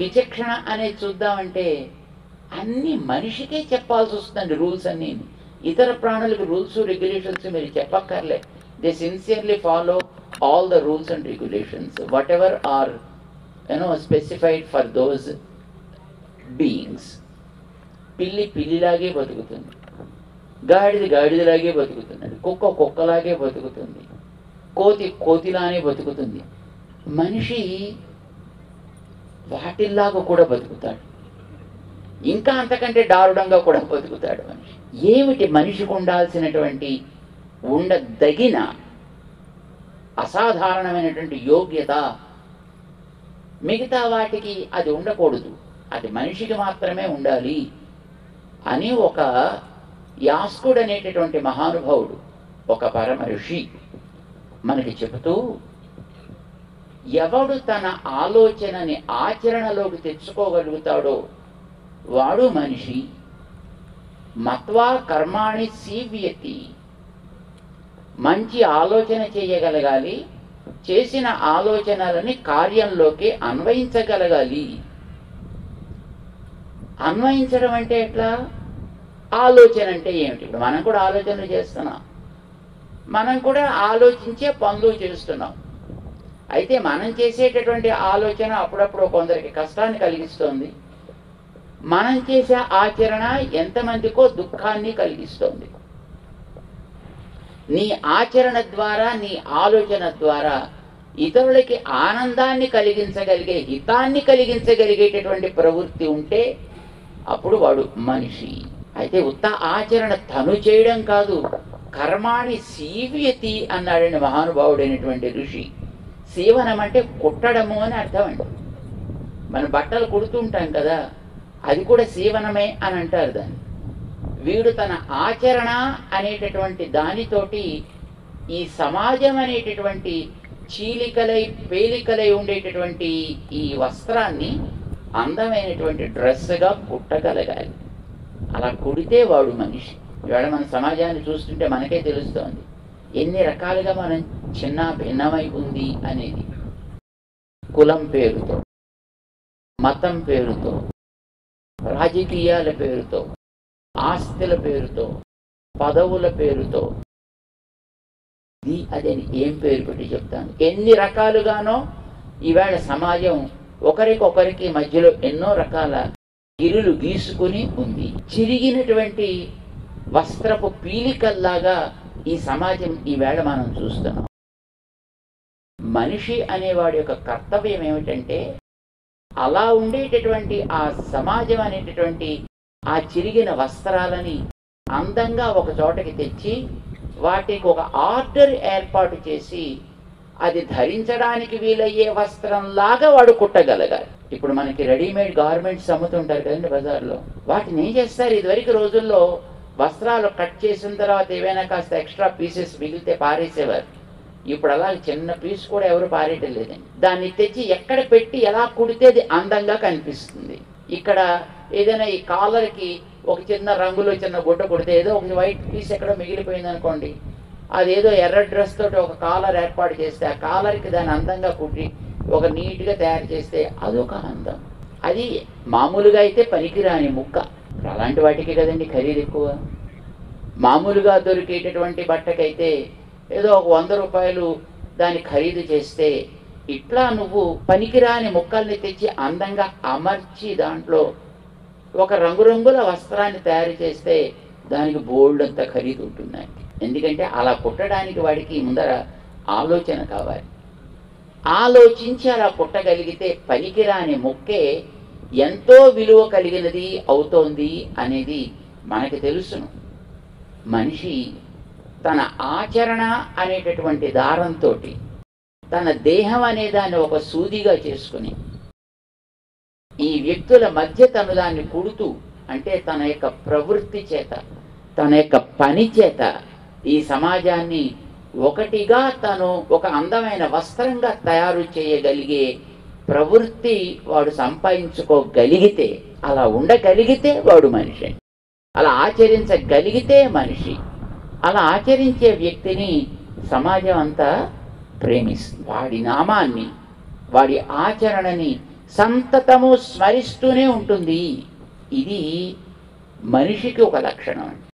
విచక్షణ అనేది చూద్దామంటే అన్ని మనిషికే చెప్పాల్సి వస్తుందండి రూల్స్ అన్నీ. ఇతర ప్రాణులకు రూల్స్ రెగ్యులేషన్స్ మీరు చెప్పక్కర్లే. They sincerely follow all the rules and regulations, whatever are, you know, specified for those beings. Pilli pilli lage batukutundi, gaadidi gaadidi lage batukutundi, kukka kukka lage batukutundi, koti koti lane batukutundi. మనిషి వాటిల్లాగా కూడా బతుకుతాడు, ఇంకా అంతకంటే దారుణంగా కూడా బతుకుతాడు మనిషి. ఏమిటి మనిషికి ఉండాల్సినటువంటి ఉండదగిన అసాధారణమైనటువంటి యోగ్యత? మిగతా వాటికి అది ఉండకూడదు, అది మనిషికి మాత్రమే ఉండాలి అని ఒక యాస్కుడు అనేటటువంటి మహానుభావుడు, ఒక పరమ ఋషి మనకి చెబుతూ, ఎవడు తన ఆలోచనని ఆచరణలోకి తెచ్చుకోగలుగుతాడో వాడు మనిషి. మత్వా కర్మాణి సీవ్యతి. మంచి ఆలోచన చేయగలగాలి, చేసిన ఆలోచనలని కార్యంలోకి అన్వయించగలగాలి. అన్వయించడం అంటే ఎట్లా? ఆలోచన అంటే ఏమిటి? ఇప్పుడు మనం కూడా ఆలోచనలు చేస్తున్నాం, మనం కూడా ఆలోచించే పనులు చేస్తున్నాం. అయితే మనం చేసేటటువంటి ఆలోచన అప్పుడప్పుడు కొందరికి కష్టాన్ని కలిగిస్తుంది, మనం చేసే ఆచరణ ఎంతమందికో దుఃఖాన్ని కలిగిస్తుంది. నీ ఆచరణ ద్వారా, నీ ఆలోచన ద్వారా ఇతరులకి ఆనందాన్ని కలిగించగలిగే, హితాన్ని కలిగించగలిగేటటువంటి ప్రవృత్తి ఉంటే అప్పుడు వాడు మనిషి. అయితే ఉత్త ఆచరణ తను చేయడం కాదు, కర్మాణి సీవ్యతి అన్నాడని మహానుభావుడైనటువంటి ఋషి. సీవనం అంటే కుట్టడము అని అర్థం అండి. మనం బట్టలు కుడుతూ ఉంటాం కదా, అది కూడా సీవనమే అని అంటారు దాన్ని. వీడు తన ఆచరణ అనేటటువంటి దానితోటి ఈ సమాజం అనేటటువంటి చీలికలై పేలికలై ఉండేటటువంటి ఈ వస్త్రాన్ని అందమైనటువంటి డ్రెస్గా కుట్టగలగాలి. అలా కుడితే వాడు మనిషి. ఇవాళ మన సమాజాన్ని చూస్తుంటే మనకే తెలుస్తోంది ఎన్ని రకాలుగా మనం చిన్న భిన్నమై ఉంది అనేది. కులం పేరుతో, మతం పేరుతో, రాజకీయాల పేరుతో, ఆస్తుల పేరుతో, పదవుల పేరుతో, అదేని ఏం పేరు పెట్టి చెప్తాను, ఎన్ని రకాలుగానో ఈవేళ సమాజం ఒకరికొకరికి మధ్యలో ఎన్నో రకాల గిరులు గీసుకుని ఉంది. చిరిగినటువంటి వస్త్రపు పీలికల్లాగా ఈ సమాజం ఈవేళ మనం చూస్తున్నాం. మనిషి అనేవాడి యొక్క కర్తవ్యం ఏమిటంటే అలా ఉండేటటువంటి ఆ సమాజం అనేటటువంటి ఆ చిరిగిన వస్త్రాలని అందంగా ఒక చోటకి తెచ్చి వాటికి ఒక ఆర్డర్ ఏర్పాటు చేసి అది ధరించడానికి వీలయ్యే వస్త్రంలాగా వాడు కుట్టగలగాలి. ఇప్పుడు మనకి రెడీమేడ్ గార్మెంట్స్ అమ్ముతుంటారు కదండి బజార్లో, వాటిని ఏం చేస్తారు? ఇదివరకు రోజుల్లో వస్త్రాలు కట్ చేసిన తర్వాత ఏవైనా కాస్త ఎక్స్ట్రా పీసెస్ మిగిలితే పారేసేవారు. ఇప్పుడు అలా చిన్న పీస్ కూడా ఎవరు పారేయటం లేదండి. దాన్ని తెచ్చి ఎక్కడ పెట్టి ఎలా కుడితే అది అందంగా కనిపిస్తుంది. ఇక్కడ ఏదైనా ఈ కాలర్కి ఒక చిన్న రంగులో చిన్న గుడ్డ కుడితే, ఏదో ఒక వైట్ పీస్ ఎక్కడో మిగిలిపోయింది అనుకోండి, అదేదో ఎర్ర డ్రెస్ తోటి ఒక కాలర్ ఏర్పాటు చేస్తే ఆ కాలర్కి దాన్ని అందంగా కుట్టి ఒక నీట్గా తయారు చేస్తే అదొక అందం. అది మామూలుగా అయితే పనికిరాని ముక్క, అలాంటి వాటికి కదండి ఖరీదు ఎక్కువ. మామూలుగా దొరికేటటువంటి బట్టకైతే ఏదో ఒక 100 రూపాయలు దాన్ని ఖరీదు చేస్తే, ఇట్లా నువ్వు పనికిరాని ముక్కల్ని తెచ్చి అందంగా అమర్చి దాంట్లో ఒక రంగురంగుల వస్త్రాన్ని తయారు చేస్తే దానికి బోల్డ్ అంత ఖరీదు ఉంటుందండి. ఎందుకంటే అలా కుట్టడానికి వాడికి ముందర ఆలోచన కావాలి. ఆలోచించి అలా కుట్టగలిగితే పనికిరాని ముక్కే ఎంతో విలువ కలిగినది అవుతోంది అనేది మనకి తెలుసును. మనిషి తన ఆచరణ అనేటటువంటి దారంతో తన దేహం అనే దాన్ని ఒక సూదిగా చేసుకుని ఈ వ్యక్తుల మధ్య తను దాన్ని కుడుతూ, అంటే తన యొక్క ప్రవృత్తి చేత, తన యొక్క పని చేత ఈ సమాజాన్ని ఒకటిగా తను ఒక అందమైన వస్త్రంగా తయారు చేయగలిగే ప్రవృత్తి వాడు సంపాదించుకోగలిగితే, అలా ఉండగలిగితే వాడు మనిషి, అలా ఆచరించగలిగితే మనిషి. అలా ఆచరించే వ్యక్తిని సమాజం అంతా ప్రేమిస్తుంది. వాడి నామాన్ని, వాడి ఆచరణని సంతతము స్మరిస్తూనే ఉంటుంది. ఇది మనిషికి ఒక లక్షణం.